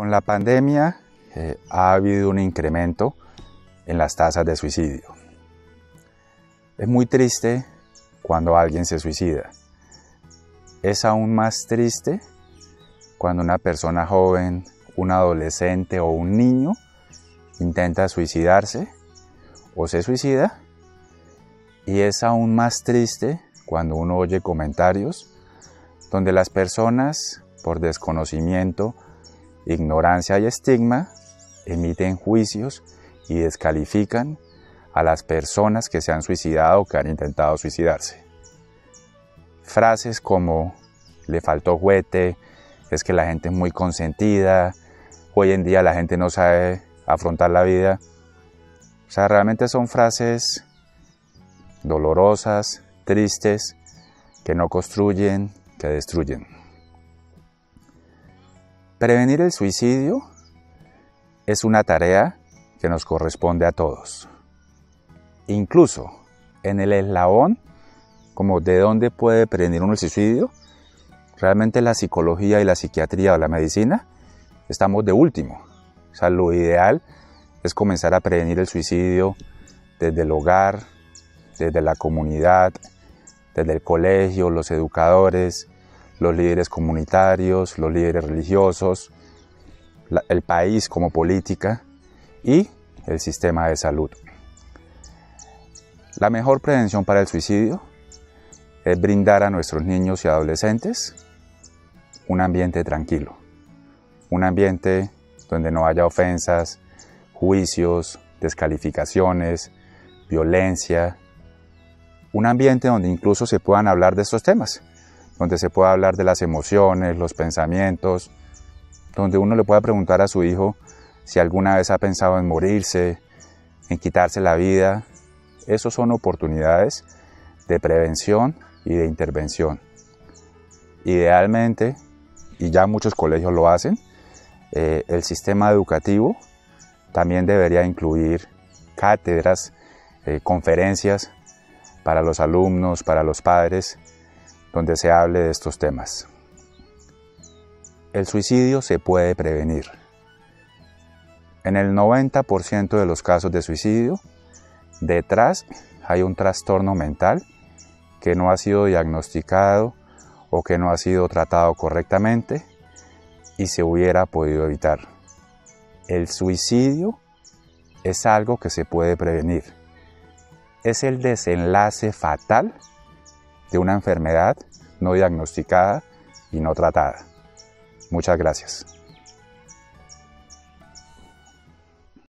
Con la pandemia ha habido un incremento en las tasas de suicidio. Es muy triste cuando alguien se suicida. Es aún más triste cuando una persona joven, un adolescente o un niño intenta suicidarse o se suicida. Y es aún más triste cuando uno oye comentarios donde las personas, por desconocimiento, ignorancia y estigma, emiten juicios y descalifican a las personas que se han suicidado o que han intentado suicidarse. Frases como "le faltó juguete", "es que la gente es muy consentida", "hoy en día la gente no sabe afrontar la vida". O sea, realmente son frases dolorosas, tristes, que no construyen, que destruyen. Prevenir el suicidio es una tarea que nos corresponde a todos. Incluso en el eslabón, como de dónde puede prevenir uno el suicidio, realmente la psicología y la psiquiatría o la medicina estamos de último. O sea, lo ideal es comenzar a prevenir el suicidio desde el hogar, desde la comunidad, desde el colegio, los educadores, los líderes comunitarios, los líderes religiosos, el país como política y el sistema de salud. La mejor prevención para el suicidio es brindar a nuestros niños y adolescentes un ambiente tranquilo, un ambiente donde no haya ofensas, juicios, descalificaciones, violencia, un ambiente donde incluso se puedan hablar de estos temas, donde se pueda hablar de las emociones, los pensamientos, donde uno le pueda preguntar a su hijo si alguna vez ha pensado en morirse, en quitarse la vida. Esas son oportunidades de prevención y de intervención. Idealmente, y ya muchos colegios lo hacen, el sistema educativo también debería incluir cátedras, conferencias para los alumnos, para los padres, donde se hable de estos temas. El suicidio se puede prevenir. En el 90% de los casos de suicidio, detrás hay un trastorno mental que no ha sido diagnosticado o que no ha sido tratado correctamente y se hubiera podido evitar. El suicidio es algo que se puede prevenir. Es el desenlace fatal de una enfermedad no diagnosticada y no tratada. Muchas gracias.